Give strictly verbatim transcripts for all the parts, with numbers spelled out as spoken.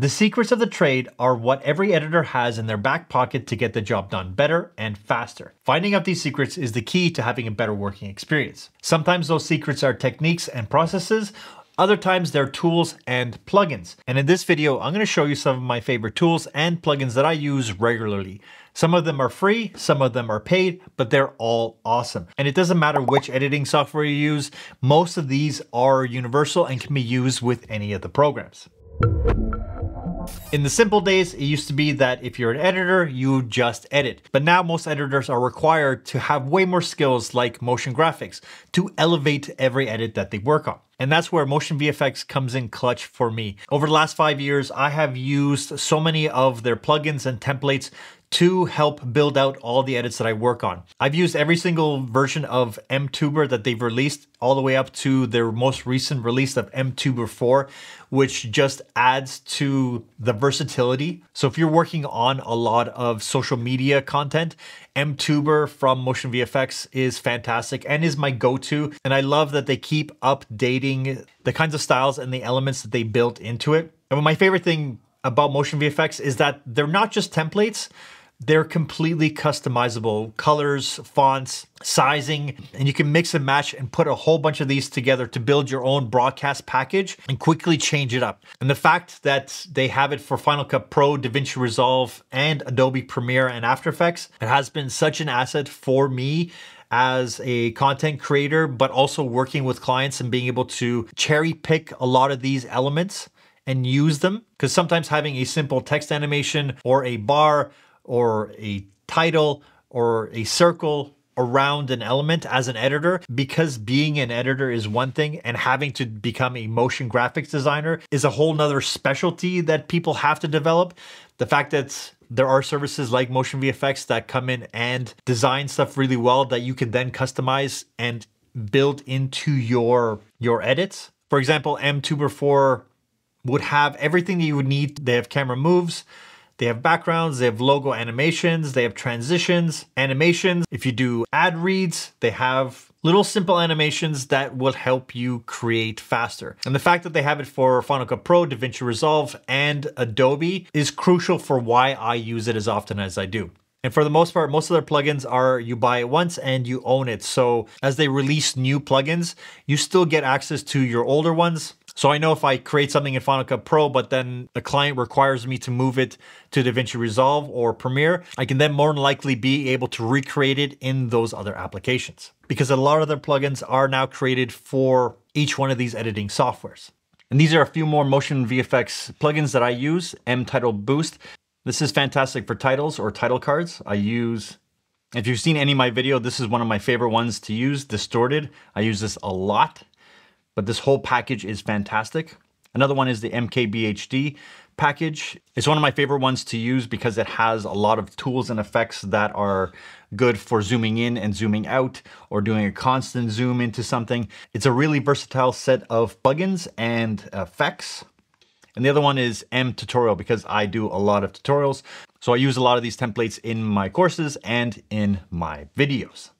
The secrets of the trade are what every editor has in their back pocket to get the job done better and faster. Finding out these secrets is the key to having a better working experience. Sometimes those secrets are techniques and processes, other times they're tools and plugins. And in this video, I'm gonna show you some of my favorite tools and plugins that I use regularly. Some of them are free, some of them are paid, but they're all awesome. And it doesn't matter which editing software you use, most of these are universal and can be used with any of the programs. In the simple days, it used to be that if you're an editor, you just edit. But now most editors are required to have way more skills like motion graphics to elevate every edit that they work on. And that's where Motion V F X comes in clutch for me. Over the last five years, I have used so many of their plugins and templates to help build out all the edits that I work on. I've used every single version of mTuber that they've released, all the way up to their most recent release of mTuber four, which just adds to the versatility. So if you're working on a lot of social media content, mTuber from Motion V F X is fantastic and is my go-to. And I love that they keep updating the kinds of styles and the elements that they built into it. And my favorite thing about Motion V F X is that they're not just templates, they're completely customizable. Colors, fonts, sizing, and you can mix and match and put a whole bunch of these together to build your own broadcast package and quickly change it up. And the fact that they have it for Final Cut Pro, DaVinci Resolve, and Adobe Premiere and After Effects, it has been such an asset for me as a content creator, but also working with clients and being able to cherry pick a lot of these elements and use them. Because sometimes having a simple text animation or a bar or a title or a circle around an element as an editor, because being an editor is one thing and having to become a motion graphics designer is a whole nother specialty that people have to develop. The fact that there are services like Motion V F X that come in and design stuff really well that you can then customize and build into your, your edits. For example, mTuber four would have everything that you would need. They have camera moves, they have backgrounds, they have logo animations, they have transitions, animations. If you do ad reads, they have little simple animations that will help you create faster. And the fact that they have it for Final Cut Pro, DaVinci Resolve, and Adobe is crucial for why I use it as often as I do. And for the most part, most of their plugins are you buy it once and you own it. So as they release new plugins, you still get access to your older ones. So I know if I create something in Final Cut Pro, but then a client requires me to move it to DaVinci Resolve or Premiere, I can then more than likely be able to recreate it in those other applications, because a lot of their plugins are now created for each one of these editing softwares. And these are a few more Motion V F X plugins that I use. mTitle Boost. This is fantastic for titles or title cards. I use, if you've seen any of my video, this is one of my favorite ones to use, Distorted. I use this a lot, but this whole package is fantastic. Another one is the M K B H D package. It's one of my favorite ones to use because it has a lot of tools and effects that are good for zooming in and zooming out or doing a constant zoom into something. It's a really versatile set of plugins and effects. And the other one is mTutorial, because I do a lot of tutorials. So I use a lot of these templates in my courses and in my videos.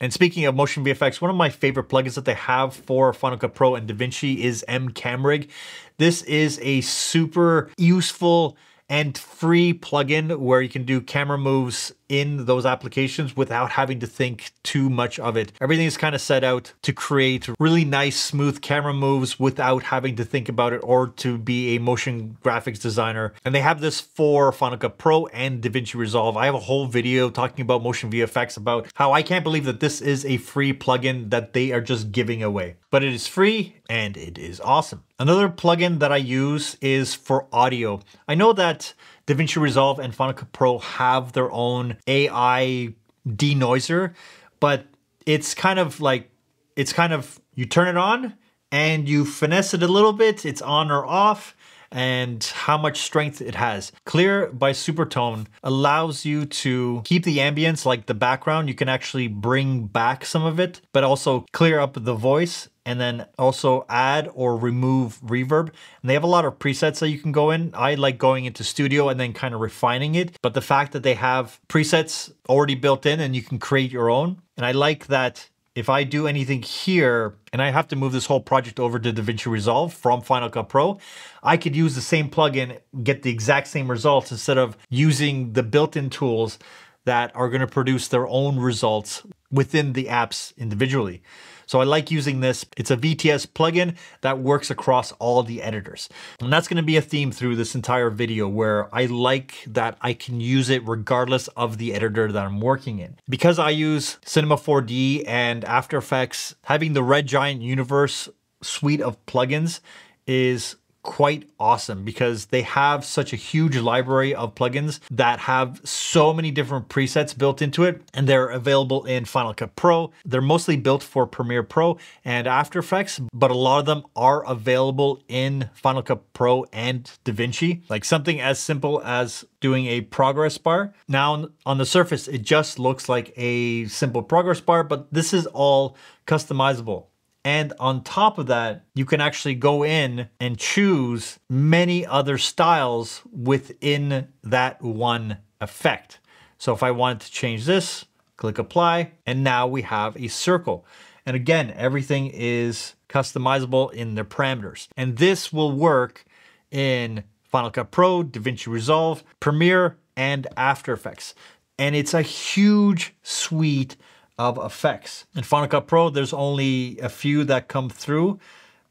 And speaking of Motion V F X, one of my favorite plugins that they have for Final Cut Pro and DaVinci is mCamRig. This is a super useful and free plugin where you can do camera moves in those applications without having to think too much of it. Everything is kind of set out to create really nice, smooth camera moves without having to think about it or to be a motion graphics designer. And they have this for Final Cut Pro and DaVinci Resolve. I have a whole video talking about Motion V F X, about how I can't believe that this is a free plugin that they are just giving away. But it is free and it is awesome. Another plugin that I use is for audio. I know that DaVinci Resolve and Final Cut Pro have their own A I denoiser, but it's kind of like, it's kind of, you turn it on and you finesse it a little bit, it's on or off, and how much strength it has. Clear by Supertone allows you to keep the ambience, like the background, you can actually bring back some of it, but also clear up the voice and then also add or remove reverb. And they have a lot of presets that you can go in. I like going into studio and then kind of refining it, but the fact that they have presets already built in and you can create your own. And I like that if I do anything here, and I have to move this whole project over to DaVinci Resolve from Final Cut Pro, I could use the same plugin, get the exact same results instead of using the built-in tools that are gonna produce their own results within the apps individually. So I like using this. It's a V T S plugin that works across all the editors. And that's gonna be a theme through this entire video where I like that I can use it regardless of the editor that I'm working in. Because I use Cinema four D and After Effects, having the Red Giant Universe suite of plugins is quite awesome because they have such a huge library of plugins that have so many different presets built into it, and they're available in Final Cut Pro. They're mostly built for Premiere Pro and After Effects, but a lot of them are available in Final Cut Pro and DaVinci. Like something as simple as doing a progress bar. Now on the surface, it just looks like a simple progress bar, but this is all customizable. And on top of that, you can actually go in and choose many other styles within that one effect. So if I wanted to change this, click apply, and now we have a circle. And again, everything is customizable in their parameters. And this will work in Final Cut Pro, DaVinci Resolve, Premiere, and After Effects. And it's a huge suite of effects. In Final Cut Pro, there's only a few that come through,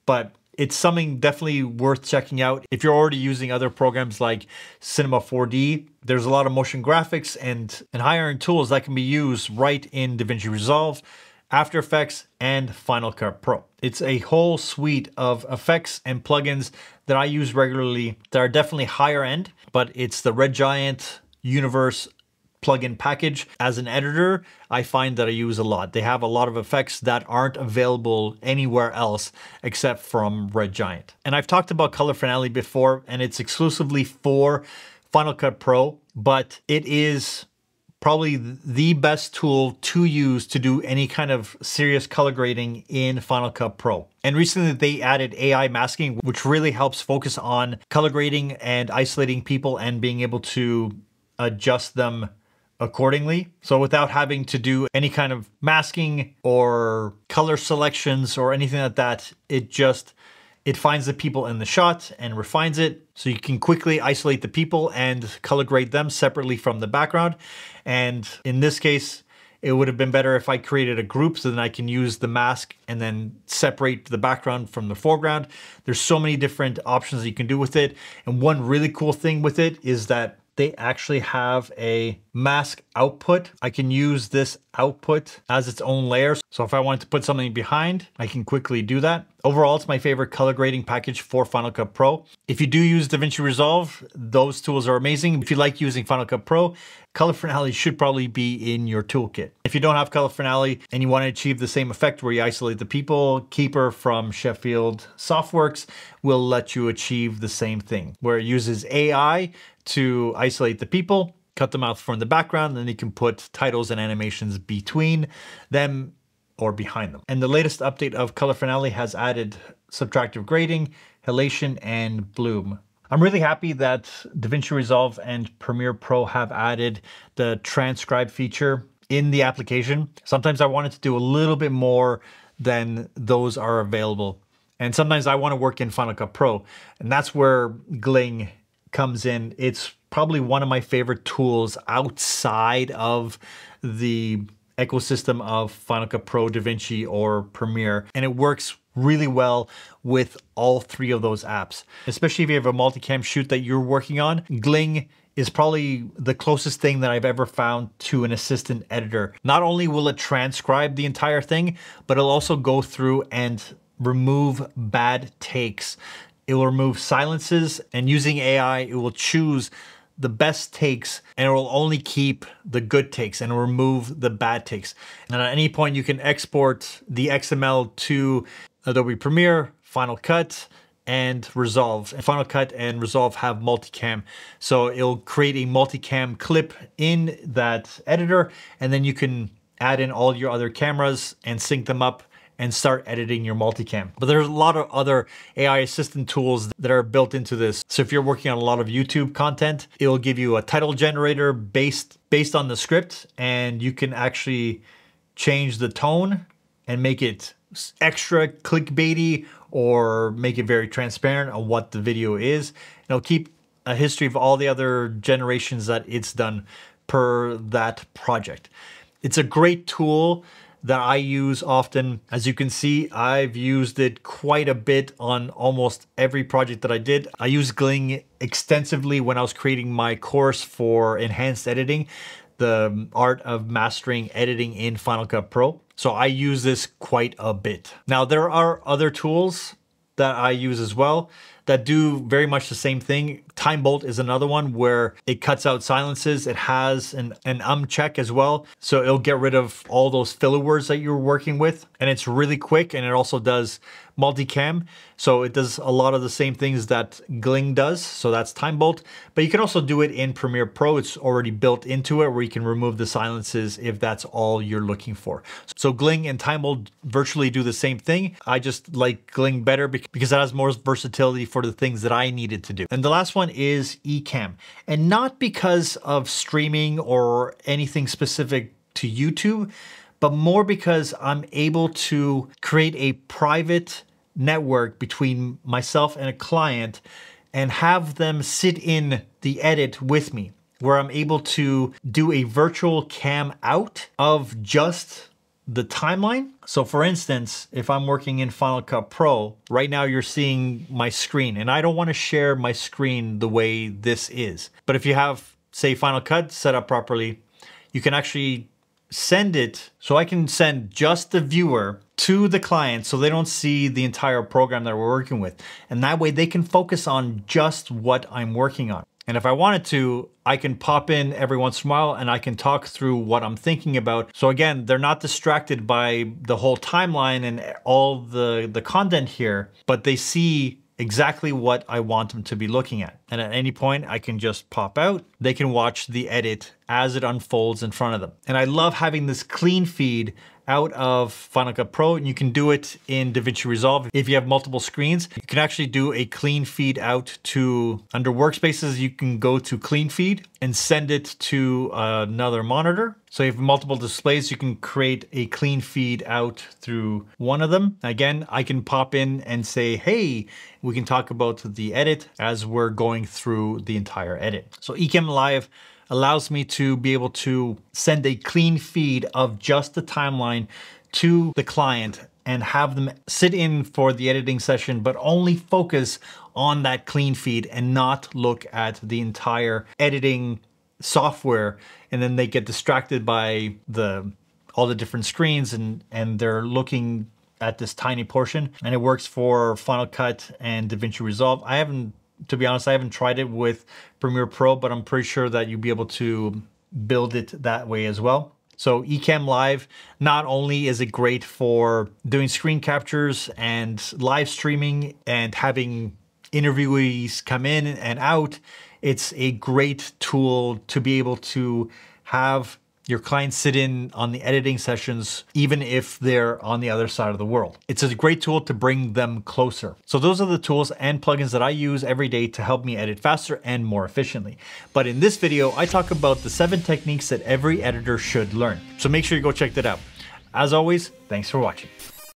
but it's something definitely worth checking out. If you're already using other programs like Cinema four D, there's a lot of motion graphics and, and higher-end tools that can be used right in DaVinci Resolve, After Effects, and Final Cut Pro. It's a whole suite of effects and plugins that I use regularly that are definitely higher-end, but it's the Red Giant Universe plugin package. As an editor, I find that I use a lot. They have a lot of effects that aren't available anywhere else except from Red Giant. And I've talked about Color Finale before, and it's exclusively for Final Cut Pro, but it is probably the best tool to use to do any kind of serious color grading in Final Cut Pro. And recently they added A I masking, which really helps focus on color grading and isolating people and being able to adjust them accordingly. So without having to do any kind of masking or color selections or anything like that, it just, it finds the people in the shot and refines it. So you can quickly isolate the people and color grade them separately from the background. And in this case, it would have been better if I created a group so then I can use the mask and then separate the background from the foreground. There's so many different options that you can do with it. And one really cool thing with it is that they actually have a mask output. I can use this output as its own layer. So if I wanted to put something behind, I can quickly do that. Overall, it's my favorite color grading package for Final Cut Pro. If you do use DaVinci Resolve, those tools are amazing. If you like using Final Cut Pro, Color Finale should probably be in your toolkit. If you don't have Color Finale and you want to achieve the same effect where you isolate the people, Keeper from Sheffield Softworks will let you achieve the same thing, where it uses A I to isolate the people, cut them out from the background, then you can put titles and animations between them or behind them. And the latest update of Color Finale has added subtractive grading, halation, and bloom. I'm really happy that DaVinci Resolve and Premiere Pro have added the transcribe feature in the application. Sometimes I wanted to do a little bit more than those are available. And sometimes I want to work in Final Cut Pro, and that's where Gling comes in. It's probably one of my favorite tools outside of the ecosystem of Final Cut Pro, DaVinci, or Premiere, and it works really well with all three of those apps. Especially if you have a multicam shoot that you're working on, Gling is probably the closest thing that I've ever found to an assistant editor. Not only will it transcribe the entire thing, but it'll also go through and remove bad takes. It will remove silences, and using A I, it will choose the best takes and it will only keep the good takes and remove the bad takes. And at any point you can export the X M L to Adobe Premiere, Final Cut, and Resolve. And Final Cut and Resolve have multicam. So it'll create a multicam clip in that editor, and then you can add in all your other cameras and sync them up and start editing your multicam. But there's a lot of other A I assistant tools that are built into this. So if you're working on a lot of YouTube content, it'll give you a title generator based, based on the script, and you can actually change the tone and make it extra clickbaity or make it very transparent on what the video is. It'll keep a history of all the other generations that it's done per that project. It's a great tool that I use often. As you can see, I've used it quite a bit on almost every project that I did. I used Gling extensively when I was creating my course for enhanced editing, the art of mastering editing in Final Cut Pro. So I use this quite a bit. Now there are other tools that I use as well that do very much the same thing. Timebolt is another one where it cuts out silences. It has an, an um check as well. So it'll get rid of all those filler words that you're working with. And it's really quick, and it also does multicam. So it does a lot of the same things that Gling does. So that's Timebolt. But you can also do it in Premiere Pro. It's already built into it where you can remove the silences if that's all you're looking for. So Gling and Timebolt virtually do the same thing. I just like Gling better because it has more versatility for the things that I needed to do. And the last one is Ecamm. And not because of streaming or anything specific to YouTube, but more because I'm able to create a private network between myself and a client and have them sit in the edit with me, where I'm able to do a virtual cam out of just the timeline. So for instance, if I'm working in Final Cut Pro, right now you're seeing my screen, and I don't want to share my screen the way this is. But if you have, say, Final Cut set up properly, you can actually send it. So I can send just the viewer to the client so they don't see the entire program that we're working with. And that way they can focus on just what I'm working on. And if I wanted to, I can pop in every once in a while and I can talk through what I'm thinking about. So again, they're not distracted by the whole timeline and all the, the content here, but they see exactly what I want them to be looking at. And at any point I can just pop out. They can watch the edit as it unfolds in front of them. And I love having this clean feed out of Final Cut Pro, and you can do it in DaVinci Resolve. If you have multiple screens, you can actually do a clean feed out to, under workspaces, you can go to clean feed and send it to another monitor. So if you have multiple displays, you can create a clean feed out through one of them. Again, I can pop in and say, hey, we can talk about the edit as we're going through the entire edit. So Ecamm Live allows me to be able to send a clean feed of just the timeline to the client and have them sit in for the editing session, but only focus on that clean feed and not look at the entire editing software. And then they get distracted by the all the different screens and, and they're looking at this tiny portion. And it works for Final Cut and DaVinci Resolve. I haven't To be honest, I haven't tried it with Premiere Pro, but I'm pretty sure that you'll be able to build it that way as well. So Ecamm Live, not only is it great for doing screen captures and live streaming and having interviewees come in and out, it's a great tool to be able to have your clients sit in on the editing sessions, even if they're on the other side of the world. It's a great tool to bring them closer. So those are the tools and plugins that I use every day to help me edit faster and more efficiently. But in this video, I talk about the seven techniques that every editor should learn. So make sure you go check that out. As always, thanks for watching.